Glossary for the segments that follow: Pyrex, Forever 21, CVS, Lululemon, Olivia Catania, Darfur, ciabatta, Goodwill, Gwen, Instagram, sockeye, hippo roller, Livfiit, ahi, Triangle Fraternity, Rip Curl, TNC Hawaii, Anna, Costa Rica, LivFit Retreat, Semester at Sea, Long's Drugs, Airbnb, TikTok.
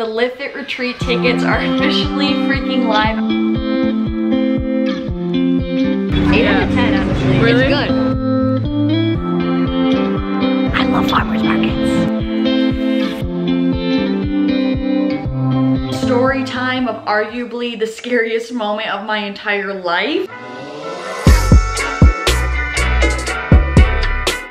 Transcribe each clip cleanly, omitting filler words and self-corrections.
The LivFit Retreat tickets are officially freaking live. 8 out of 10, honestly. Really? It's good. I love farmers markets. Story time of arguably the scariest moment of my entire life.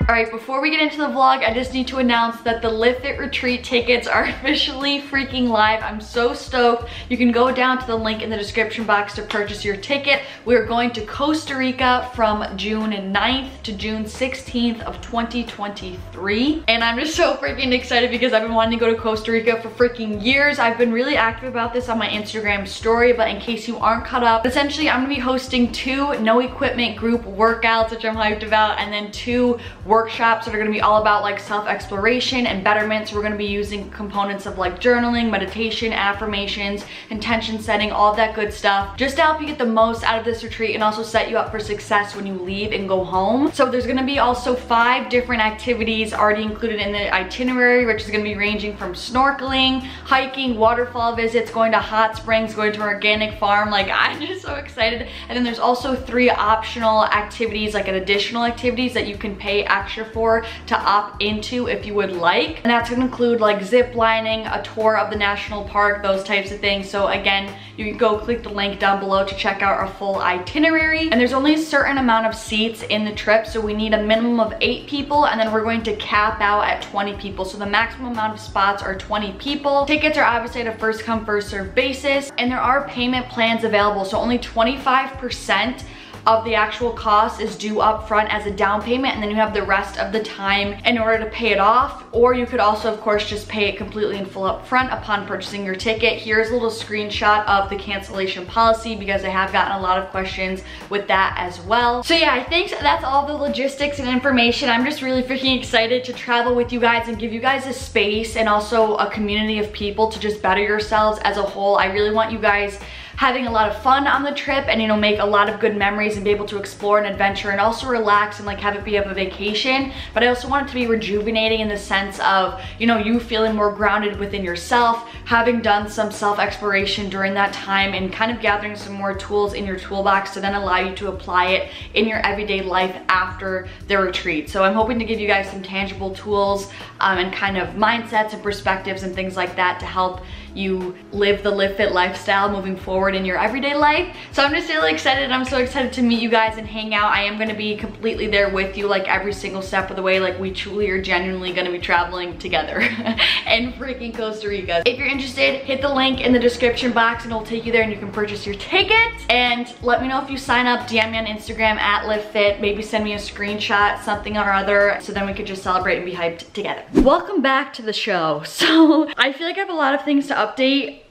All right, before we get into the vlog, I just need to announce that the LivFit Retreat tickets are officially freaking live. I'm so stoked. You can go down to the link in the description box to purchase your ticket. We're going to Costa Rica from June 9th to June 16th of 2023. And I'm just so freaking excited because I've been wanting to go to Costa Rica for freaking years. I've been really active about this on my Instagram story, but in case you aren't caught up, essentially I'm gonna be hosting 2 no equipment group workouts, which I'm hyped about, and then 2 workshops that are gonna be all about like self-exploration and betterment. So we're gonna be using components of like journaling, meditation, affirmations, intention setting, all that good stuff, just to help you get the most out of this retreat and also set you up for success when you leave and go home. So there's gonna be also 5 different activities already included in the itinerary, which is gonna be ranging from snorkeling, hiking, waterfall visits, going to hot springs, going to an organic farm. Like, I'm just so excited. And then there's also 3 optional activities, like an additional activities that you can pay extra for to opt into if you would like, and that's gonna include like zip lining, a tour of the national park, those types of things. So again, you can go click the link down below to check out our full itinerary. And there's only a certain amount of seats in the trip, so we need a minimum of 8 people, and then we're going to cap out at 20 people. So the maximum amount of spots are 20 people. Tickets are obviously at a first come, first serve basis, and there are payment plans available. So only 25% of the actual cost is due up front as a down payment, and then you have the rest of the time in order to pay it off. Or you could also, of course, just pay it completely in full up front upon purchasing your ticket. Here's a little screenshot of the cancellation policy because I have gotten a lot of questions with that as well. So yeah, I think that's all the logistics and information. I'm just really freaking excited to travel with you guys and give you guys a space and also a community of people to just better yourselves as a whole. I really want you guys having a lot of fun on the trip and, you know, make a lot of good memories and be able to explore and adventure and also relax and like have it be of a vacation. But I also want it to be rejuvenating in the sense of, you know, you feeling more grounded within yourself, having done some self-exploration during that time and kind of gathering some more tools in your toolbox to then allow you to apply it in your everyday life after the retreat. So I'm hoping to give you guys some tangible tools and kind of mindsets and perspectives and things like that to help you live the LivFit lifestyle moving forward in your everyday life. So I'm just really excited. I'm so excited to meet you guys and hang out. I am gonna be completely there with you, like every single step of the way. Like, we truly are genuinely gonna be traveling together in freaking Costa Rica. If you're interested, hit the link in the description box and it'll take you there and you can purchase your ticket. And let me know if you sign up. DM me on Instagram at LivFit. Maybe send me a screenshot, something or other, so then we could just celebrate and be hyped together. Welcome back to the show. So I feel like I have a lot of things to update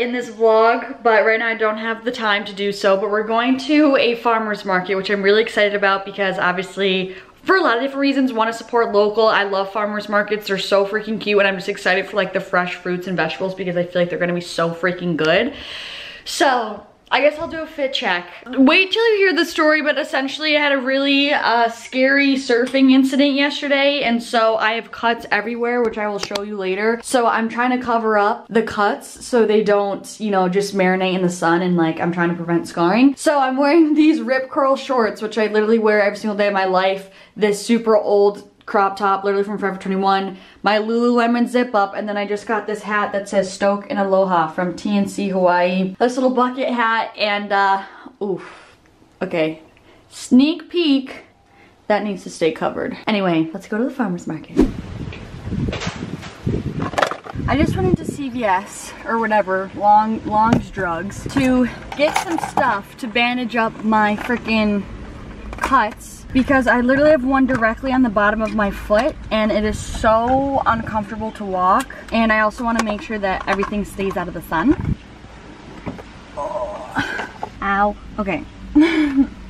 in this vlog, but right now I don't have the time to do so. But we're going to a farmer's market, which I'm really excited about because obviously for a lot of different reasons, want to support local. I love farmers markets. They're so freaking cute, and I'm just excited for like the fresh fruits and vegetables because I feel like they're gonna be so freaking good. So I guess I'll do a fit check. Wait till you hear the story, but essentially I had a really scary surfing incident yesterday, and so I have cuts everywhere, which I will show you later. So I'm trying to cover up the cuts so they don't, you know, just marinate in the sun, and like I'm trying to prevent scarring. So I'm wearing these Rip Curl shorts, which I literally wear every single day of my life. This super old crop top, literally from Forever 21, my Lululemon zip up, and then I just got this hat that says Stoke and Aloha from TNC Hawaii. This little bucket hat, and oof, okay, sneak peek, that needs to stay covered. Anyway, let's go to the farmer's market. I just went into CVS, or whatever, Long's Drugs, to get some stuff to bandage up my freaking cuts, because I literally have one directly on the bottom of my foot and it is so uncomfortable to walk. And I also want to make sure that everything stays out of the sun. Oh. Ow. Okay.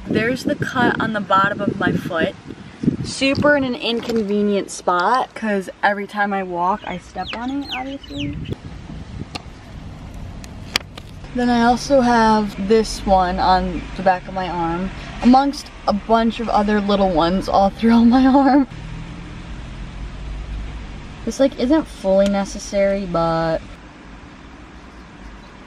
There's the cut on the bottom of my foot. Super in an inconvenient spot because every time I walk I step on it, obviously. Then I also have this one on the back of my arm, amongst a bunch of other little ones all through my arm. This like isn't fully necessary, but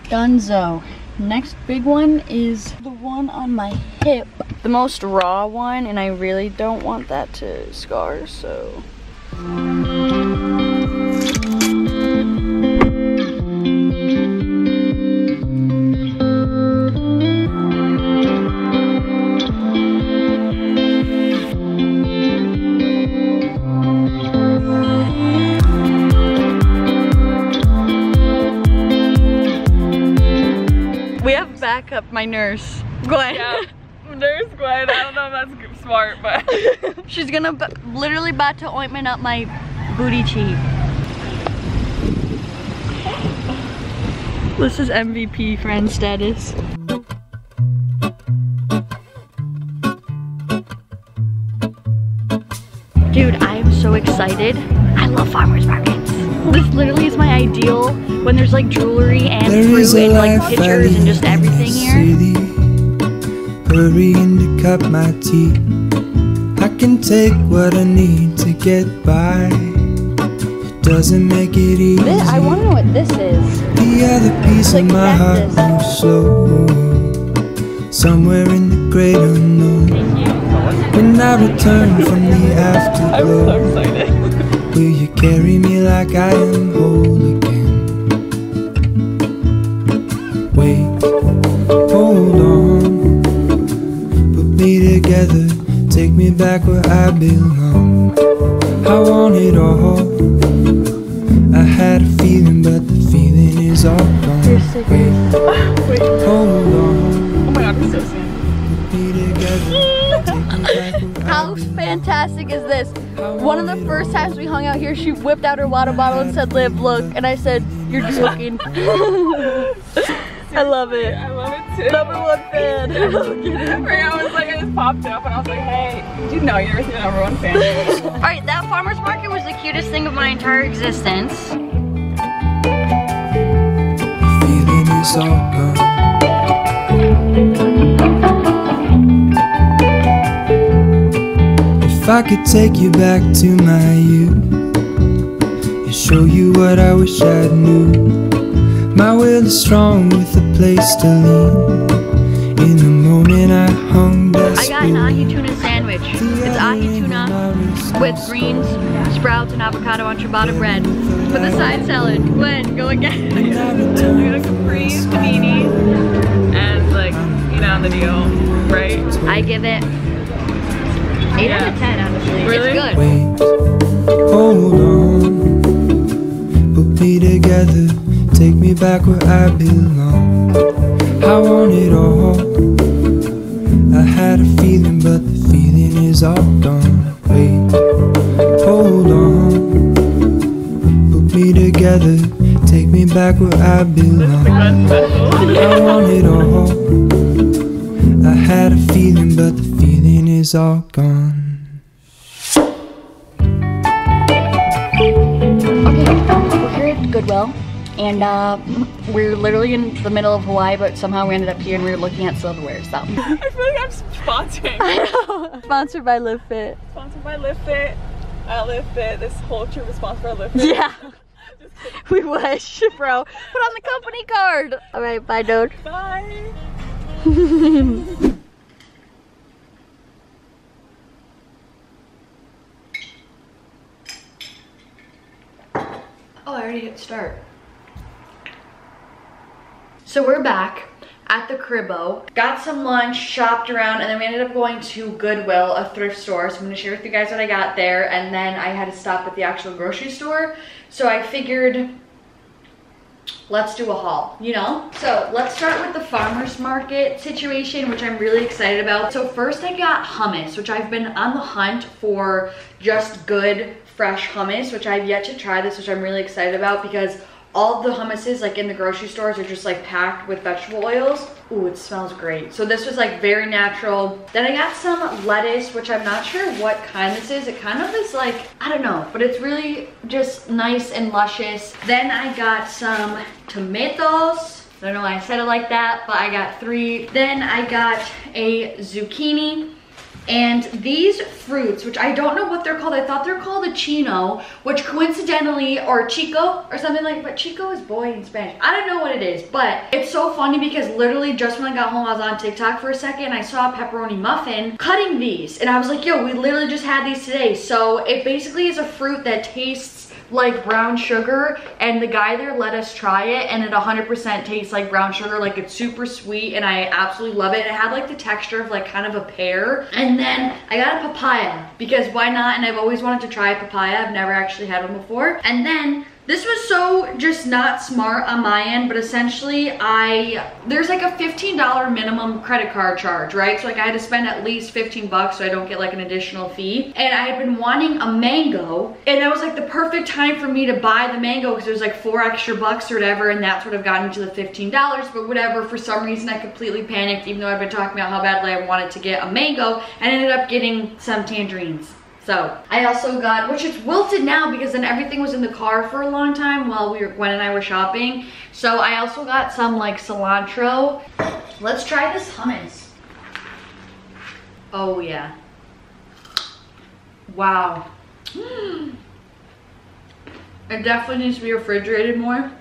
Dunzo. Next big one is the one on my hip. The most raw one, and I really don't want that to scar, so. Up my nurse, Gwen. Yeah, nurse Gwen. I don't know if that's smart, but she's gonna literally about to ointment up my booty cheek. This is MVP friend status. Dude, I am so excited. I love farmers markets. This literally is my ideal when there's like jewelry and fruit and like pictures and just everything here. Hurrying to cut my teeth. I can take what I need to get by. It doesn't make it easy. I want to know what this is. The other piece of my heart moves slow. Somewhere in the great unknown. When I return from the afterglow. I'm so excited. Will you carry me like I am whole again? Wait, hold on. Put me together, take me back where I belong. I want it all. I had a feeling, but the feeling is all gone. Wait, hold on. Oh my god, I'm so sad. Put me together, take me back. How fantastic is this? One of the first times we hung out here, she whipped out her water bottle and said, "Liv, look." And I said, "You're joking." I love it. I love it too. Number one fan. I was like, I just popped up and I was like, "Hey, you know you're the number one fan." All right, that farmer's market was the cutest thing of my entire existence. Feeling is all gone. If I could take you back to my youth and show you what I wish I knew. My will is strong with a place to lean. In the moment I hung that I got an ahi tuna sandwich. It's ahi tuna with greens, sprouts, and avocado on ciabatta bread. With a side salad. Gwen, go again. I got a capri panini and like, you know the deal, right? I give it 8 out of 10, honestly. Really? It's good. Wait, hold on. Put me together. Take me back where I belong. I want it all. I had a feeling, but the feeling is all gone. Wait, hold on. Put me together. Take me back where I belong. I want it all. I had a feeling, but the feeling is all gone. Goodwill, and we're literally in the middle of Hawaii, but somehow we ended up here and we were looking at silverware, so. I feel like I'm sponsored. I know. Sponsored by LivFit. Sponsored by LivFit. At LivFit, this whole trip is sponsored by LivFit. Yeah. We wish, bro. Put on the company card. All right, bye, dude. Bye. Oh, I already hit start. So we're back at the cribbo. Got some lunch, shopped around, and then we ended up going to Goodwill, a thrift store. So I'm gonna share with you guys what I got there. And then I had to stop at the actual grocery store. So I figured, let's do a haul, you know? So let's start with the farmer's market situation, which I'm really excited about. So first I got hummus, which I've been on the hunt for just good fresh hummus, which I've yet to try this, which I'm really excited about because all the hummuses like in the grocery stores are just like packed with vegetable oils. Ooh, it smells great. So this was like very natural. Then I got some lettuce, which I'm not sure what kind this is. It kind of is like, I don't know, but it's really just nice and luscious. Then I got some tomatoes. I don't know why I said it like that, but I got 3. Then I got a zucchini. And these fruits, which I don't know what they're called. I thought they're called a chino, which coincidentally, or chico or something like, but chico is boy in Spanish. I don't know what it is, but it's so funny because literally just when I got home, I was on TikTok for a second. I saw a pepperoni muffin cutting these and I was like, yo, we literally just had these today. So it basically is a fruit that tastes like brown sugar, and the guy there let us try it, and it 100% tastes like brown sugar. Like, it's super sweet and I absolutely love it. It had like the texture of like kind of a pear. And then I got a papaya because why not, and I've always wanted to try a papaya. I've never actually had one before. And then this was so just not smart on my end, but essentially there's like a $15 minimum credit card charge, right? So like I had to spend at least 15 bucks so I don't get like an additional fee. And I had been wanting a mango, and that was like the perfect time for me to buy the mango because it was like 4 extra bucks or whatever, and that's what I've gotten to the $15, but whatever. For some reason I completely panicked, even though I've been talking about how badly I wanted to get a mango, and ended up getting some tangerines. So I also got, which is wilted now because then everything was in the car for a long time while Gwen and I were shopping. So I also got some like cilantro. Let's try this hummus. Oh yeah. Wow. It definitely needs to be refrigerated more.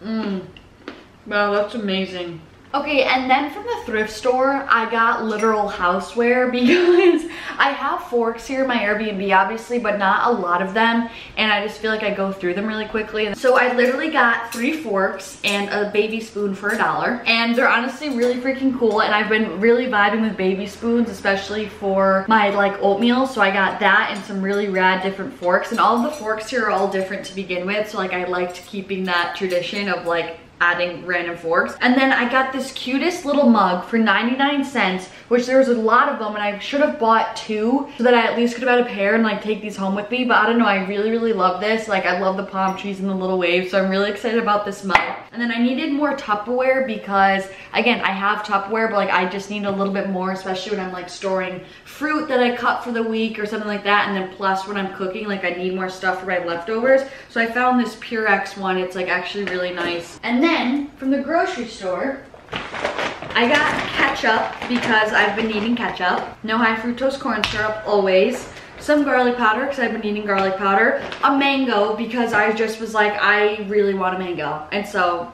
Wow, that's amazing. Okay, and then from the thrift store, I got literal houseware because I have forks here in my Airbnb, obviously, but not a lot of them, and I just feel like I go through them really quickly. So I literally got 3 forks and a baby spoon for $1, and they're honestly really freaking cool, and I've been really vibing with baby spoons, especially for my, like, oatmeal, so I got that and some really rad different forks, and all of the forks here are all different to begin with, so, like, I liked keeping that tradition of, like, adding random forks. And then I got this cutest little mug for 99 cents, which there was a lot of them, and I should have bought 2 so that I at least could have had a pair and like take these home with me, but I don't know, I really love this. Like, I love the palm trees and the little waves, so I'm really excited about this mug. And then I needed more Tupperware because, again, I have Tupperware, but like I just need a little bit more, especially when I'm like storing fruit that I cut for the week or something like that, and then plus when I'm cooking, like I need more stuff for my leftovers. So I found this Pyrex one. It's like actually really nice. And then from the grocery store, I got ketchup because I've been eating ketchup. No high fructose corn syrup, always. Some garlic powder because I've been eating garlic powder. A mango because I just was like, I really want a mango. And so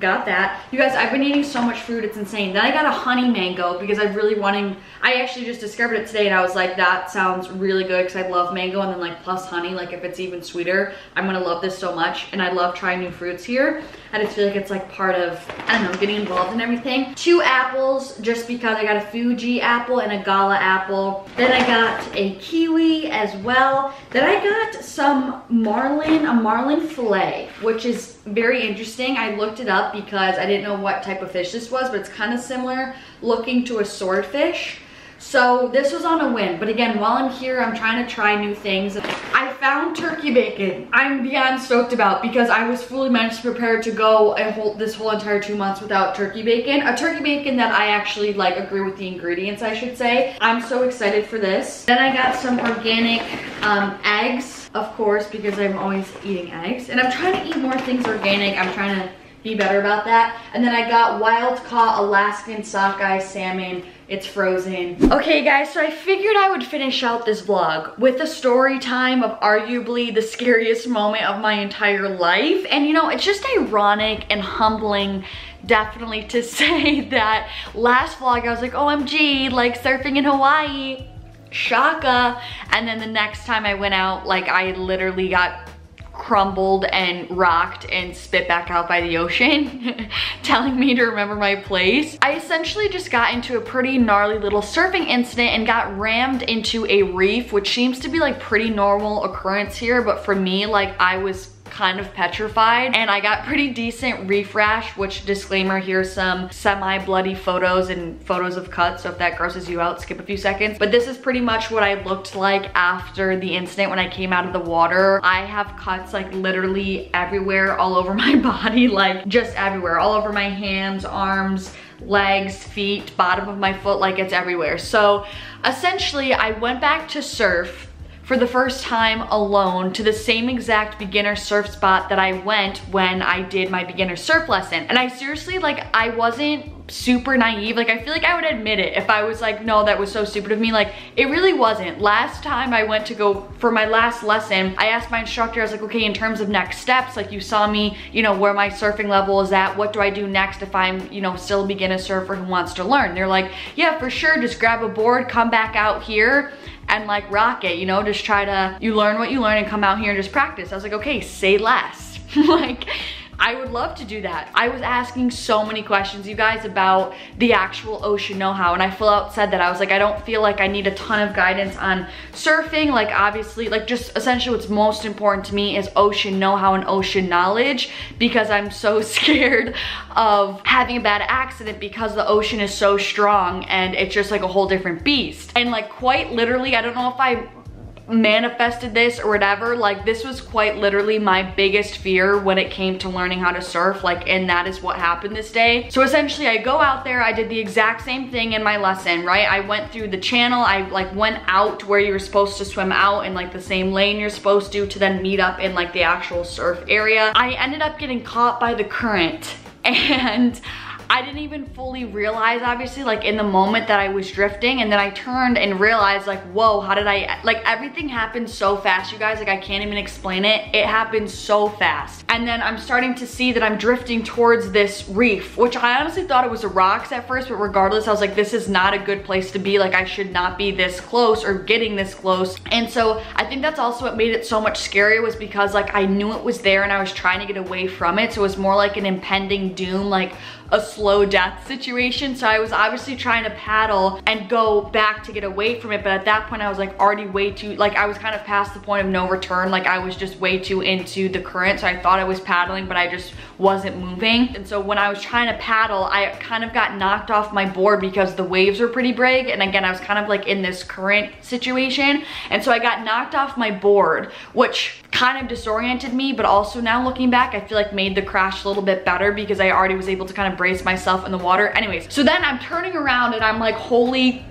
got that. You guys, I've been eating so much fruit, it's insane. Then I got a honey mango because I've really wanting, I actually just discovered it today and I was like, that sounds really good because I love mango, and then like plus honey, like if it's even sweeter, I'm gonna love this so much. And I love trying new fruits here. I just feel like it's like part of, I don't know, getting involved in everything. 2 apples just because I got a Fuji apple and a Gala apple. Then I got a kiwi as well. Then I got some marlin, a marlin fillet, which is very interesting. I looked it up because I didn't know what type of fish this was, but it's kind of similar looking to a swordfish. So this was on a whim, but again, while I'm here, I'm trying to try new things. I found turkey bacon. I'm beyond stoked about because I was fully mentally prepared to go a whole, this whole entire 2 months without turkey bacon. A turkey bacon that I actually like agree with the ingredients, I should say. I'm so excited for this. Then I got some organic eggs, of course, because I'm always eating eggs. And I'm trying to eat more things organic. I'm trying to be better about that. And then I got wild caught Alaskan sockeye salmon. It's frozen. Okay guys, so I figured I would finish out this vlog with a story time of arguably the scariest moment of my entire life. And you know, it's just ironic and humbling definitely to say that last vlog I was like, OMG, like surfing in Hawaii, shaka. And then the next time I went out, like I literally got crumbled and rocked and spit back out by the ocean telling me to remember my place. I essentially just got into a pretty gnarly little surfing incident and got rammed into a reef, which seems to be like pretty normal occurrence here, but for me, like I was kind of petrified, and I got pretty decent reef rash, which disclaimer, here's some semi-bloody photos and photos of cuts, so if that grosses you out, skip a few seconds. But this is pretty much what I looked like after the incident when I came out of the water. I have cuts like literally everywhere, all over my body, like just everywhere, all over my hands, arms, legs, feet, bottom of my foot, like it's everywhere. So essentially I went back to surf for the first time alone to the same exact beginner surf spot that I went when I did my beginner surf lesson. And I seriously, like, I wasn't super naive. Like, I feel like I would admit it if I was like, no, that was so stupid of me. Like, it really wasn't. Last time I went to go for my last lesson, I asked my instructor, I was like, okay, in terms of next steps, like, you saw me, you know, where my surfing level is at, what do I do next if I'm, you know, still a beginner surfer who wants to learn? They're like, yeah, for sure, just grab a board, come back out here and like rock it, you know, just try to, you learn what you learn and come out here and just practice. I was like, okay, say less. Like, I would love to do that. I was asking so many questions, you guys, about the actual ocean know-how, and I full out said that. I was like, I don't feel like I need a ton of guidance on surfing. Like, obviously, like, just essentially what's most important to me is ocean know-how and ocean knowledge, because I'm so scared of having a bad accident because the ocean is so strong and it's just like a whole different beast. And like, quite literally, I don't know if I manifested this or whatever, like, this was quite literally my biggest fear when it came to learning how to surf, like, and that is what happened this day. So essentially, I go out there, I did the exact same thing in my lesson, right? I went through the channel, I like went out to where you were supposed to swim out in like the same lane you're supposed to then meet up in like the actual surf area. I ended up getting caught by the current, and I didn't even fully realize, obviously, like, in the moment that I was drifting, and then I turned and realized, like, whoa, how did I, like, everything happened so fast, you guys, like, I can't even explain it. It happened so fast. And then I'm starting to see that I'm drifting towards this reef, which I honestly thought it was the rocks at first, but regardless, I was like, this is not a good place to be. Like, I should not be this close or getting this close. And so I think that's also what made it so much scarier, was because, like, I knew it was there and I was trying to get away from it. So it was more like an impending doom, like a slow death situation. So I was obviously trying to paddle and go back to get away from it, but at that point I was like already way too, like, I was kind of past the point of no return. Like, I was just way too into the current. So I thought I was paddling, but I just wasn't moving. And so when I was trying to paddle, I kind of got knocked off my board because the waves were pretty big, and again, I was kind of like in this current situation, and so I got knocked off my board, which kind of disoriented me, but also now looking back, I feel like made the crash a little bit better because I already was able to kind of brace myself in the water. Anyways, so then I'm turning around and I'm like, holy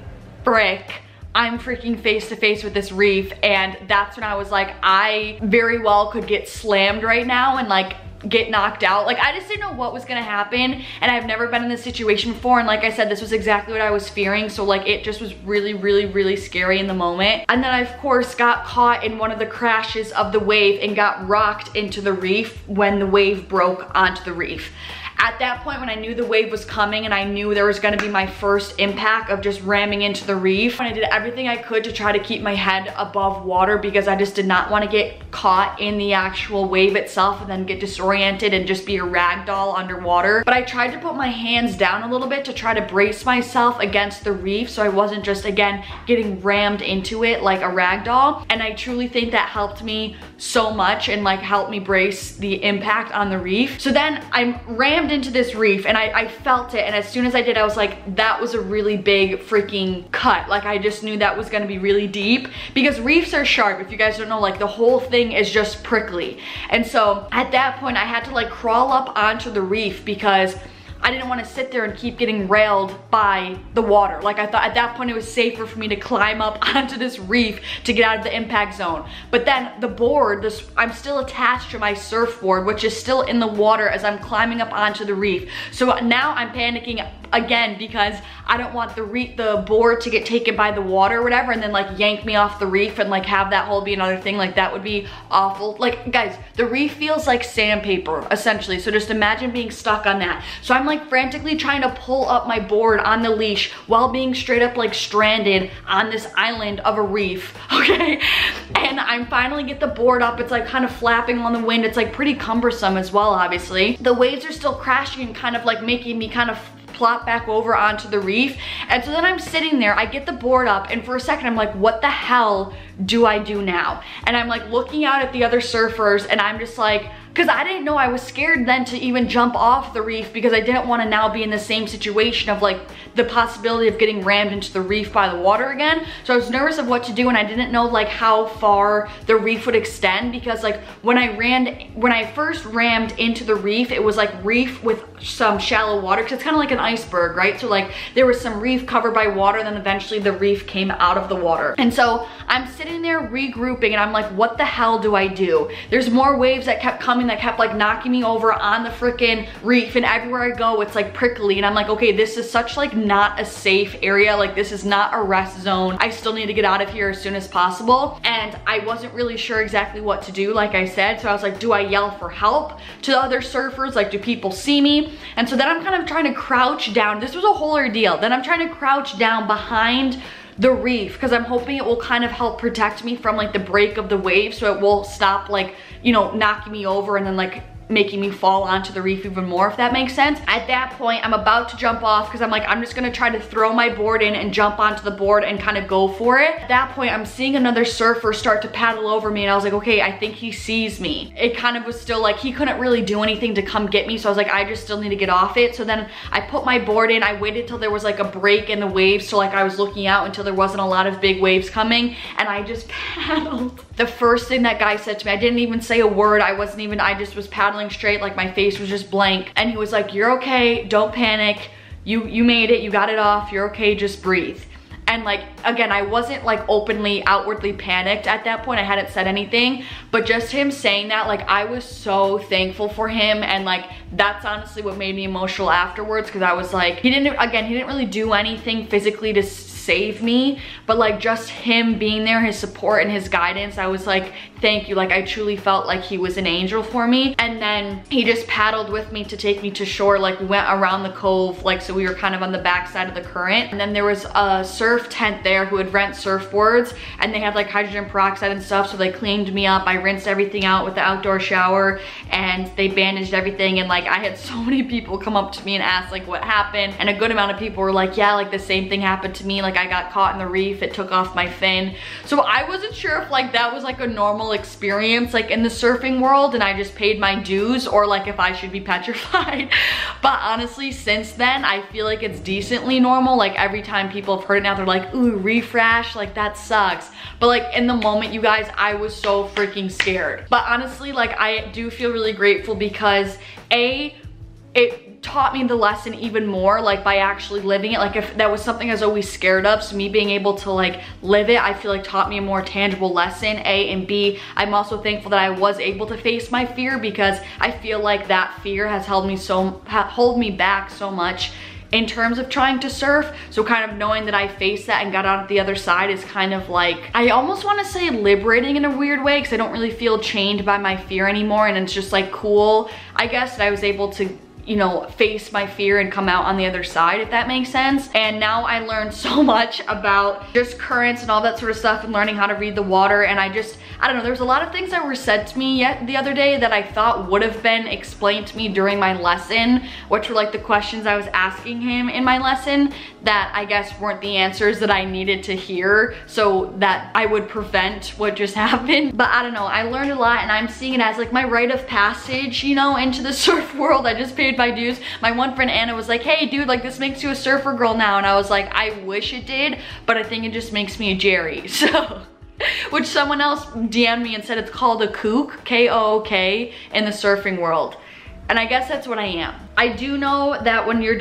frick, I'm freaking face to face with this reef. And that's when I was like, I very well could get slammed right now and like get knocked out. Like, I just didn't know what was gonna happen, and I've never been in this situation before, and like I said, this was exactly what I was fearing. So like, it just was really, really, really scary in the moment. And then I, of course, got caught in one of the crashes of the wave and got rocked into the reef when the wave broke onto the reef. At that point, when I knew the wave was coming and I knew there was gonna be my first impact of just ramming into the reef, and I did everything I could to try to keep my head above water because I just did not want to get caught in the actual wave itself and then get disoriented and just be a ragdoll underwater. But I tried to put my hands down a little bit to try to brace myself against the reef so I wasn't just, again, getting rammed into it like a ragdoll. And I truly think that helped me so much and like helped me brace the impact on the reef. So then I'm rammed into this reef, and I felt it, and as soon as I did, I was like, that was a really big freaking cut. Like, I just knew that was gonna be really deep because reefs are sharp. If you guys don't know, like, the whole thing is just prickly. And so at that point, I had to like crawl up onto the reef because I didn't want to sit there and keep getting railed by the water. Like, I thought at that point it was safer for me to climb up onto this reef to get out of the impact zone. But then the board, this, I'm still attached to my surfboard, which is still in the water as I'm climbing up onto the reef. So now I'm panicking again because I don't want the board to get taken by the water or whatever and then like yank me off the reef and like have that whole be another thing. Like, that would be awful. Like, guys, the reef feels like sandpaper essentially. So just imagine being stuck on that. So I'm like frantically trying to pull up my board on the leash while being straight up like stranded on this island of a reef, okay? And I finally get the board up. It's like kind of flapping on the wind. It's like pretty cumbersome as well, obviously. The waves are still crashing and kind of like making me kind of plop back over onto the reef. And so then I'm sitting there, I get the board up, and for a second I'm like, what the hell do I do now? And I'm like looking out at the other surfers, and I'm just like, because I didn't know. I was scared then to even jump off the reef because I didn't want to now be in the same situation of like the possibility of getting rammed into the reef by the water again. So I was nervous of what to do, and I didn't know like how far the reef would extend, because like when I first rammed into the reef, it was like reef with some shallow water, because it's kind of like an iceberg, right? So like there was some reef covered by water, and then eventually the reef came out of the water. And so I'm sitting there regrouping and I'm like, what the hell do I do? There's more waves that kept coming that kept like knocking me over on the freaking reef, and everywhere I go it's like prickly, and I'm like, okay, this is such like not a safe area, like this is not a rest zone. I still need to get out of here as soon as possible. And I wasn't really sure exactly what to do, like I said. So I was like, do I yell for help to the other surfers? Like, do people see me? And so then I'm kind of trying to crouch down. This was a whole ordeal. Then I'm trying to crouch down behind the reef because I'm hoping it will kind of help protect me from like the break of the wave, so it will stop like, you know, knocking me over and then like making me fall onto the reef even more, if that makes sense. At that point, I'm about to jump off because I'm like, I'm just gonna try to throw my board in and jump onto the board and kind of go for it. At that point, I'm seeing another surfer start to paddle over me, and I was like, okay, I think he sees me. It kind of was still like, he couldn't really do anything to come get me, so I was like, I just still need to get off it. So then I put my board in, I waited till there was like a break in the waves, so like I was looking out until there wasn't a lot of big waves coming, and I just paddled. The first thing that guy said to me, I didn't even say a word, I just was paddling straight, like my face was just blank, and he was like, you're okay, don't panic, you made it, you got it off, you're okay, just breathe. And like, again, I wasn't like openly outwardly panicked at that point, I hadn't said anything, but just him saying that, like, I was so thankful for him, and like that's honestly what made me emotional afterwards, because I was like, he didn't really do anything physically to save me, but like just him being there, his support and his guidance, I was like, thank you. Like, I truly felt like he was an angel for me. And then he just paddled with me to take me to shore. Like, we went around the cove, like, so we were kind of on the backside of the current. And then there was a surf tent there who would rent surfboards, and they had like hydrogen peroxide and stuff, so they cleaned me up. I rinsed everything out with the outdoor shower, and they bandaged everything. And like, I had so many people come up to me and ask like what happened, and a good amount of people were like, yeah, like the same thing happened to me. Like, I got caught in the reef, it took off my fin. So I wasn't sure if like that was like a normal experience like in the surfing world and I just paid my dues, or like if I should be petrified. But honestly, since then, I feel like it's decently normal. Like, every time people have heard it now, they're like, ooh, reef rash, like that sucks. But like in the moment, you guys, I was so freaking scared. But honestly, like, I do feel really grateful because A, it taught me the lesson even more, like by actually living it. Like, if that was something I was always scared of, so me being able to like live it, I feel like taught me a more tangible lesson, A, and B, I'm also thankful that I was able to face my fear, because I feel like that fear has held me back so much in terms of trying to surf. So kind of knowing that I faced that and got out at the other side is kind of like, I almost wanna say liberating in a weird way, because I don't really feel chained by my fear anymore, and it's just like cool, I guess, that I was able to, you know, face my fear and come out on the other side, if that makes sense. And now I learned so much about just currents and all that sort of stuff, and learning how to read the water. And I don't know, there was a lot of things that were said to me the other day that I thought would have been explained to me during my lesson, which were like the questions I was asking him in my lesson that I guess weren't the answers that I needed to hear, so that I would prevent what just happened. But I don't know, I learned a lot, and I'm seeing it as like my rite of passage, you know, into the surf world. I just paid my dues. My one friend Anna was like, hey dude, like this makes you a surfer girl now, and I was like, I wish it did, but I think it just makes me a Jerry. So which someone else DM'd me and said it's called a kook, K-O-O-K, in the surfing world, and I guess that's what I am. I do know that when you're,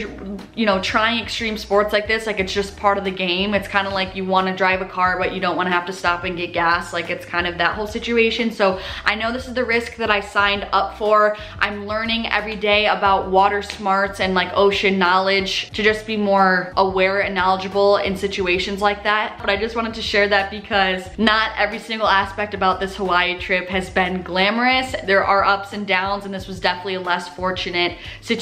you know, trying extreme sports like this, like it's just part of the game. It's kind of like you want to drive a car, but you don't want to have to stop and get gas. Like, it's kind of that whole situation. So I know this is the risk that I signed up for. I'm learning every day about water smarts and like ocean knowledge to just be more aware and knowledgeable in situations like that. But I just wanted to share that because not every single aspect about this Hawaii trip has been glamorous. There are ups and downs, and this was definitely a less fortunate situation,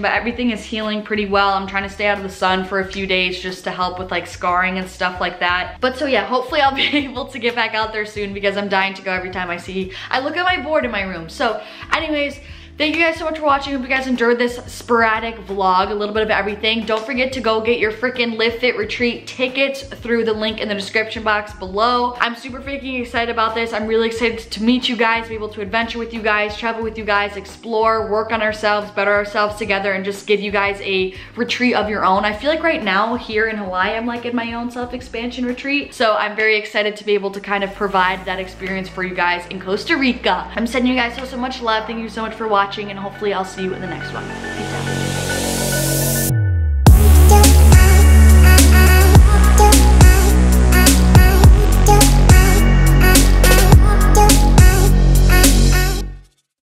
but everything is healing pretty well. I'm trying to stay out of the sun for a few days just to help with like scarring and stuff like that. But so yeah, hopefully I'll be able to get back out there soon, because I'm dying to go every time I look at my board in my room. So anyways, Thank you guys so much for watching. Hope you guys enjoyed this sporadic vlog, a little bit of everything. Don't forget to go get your freaking LivFit Retreat tickets through the link in the description box below. I'm super freaking excited about this. I'm really excited to meet you guys, be able to adventure with you guys, travel with you guys, explore, work on ourselves, better ourselves together, and just give you guys a retreat of your own. I feel like right now here in Hawaii, I'm like in my own self-expansion retreat. So I'm very excited to be able to kind of provide that experience for you guys in Costa Rica. I'm sending you guys so much love. Thank you so much for watching, and hopefully I'll see you in the next one. Peace out.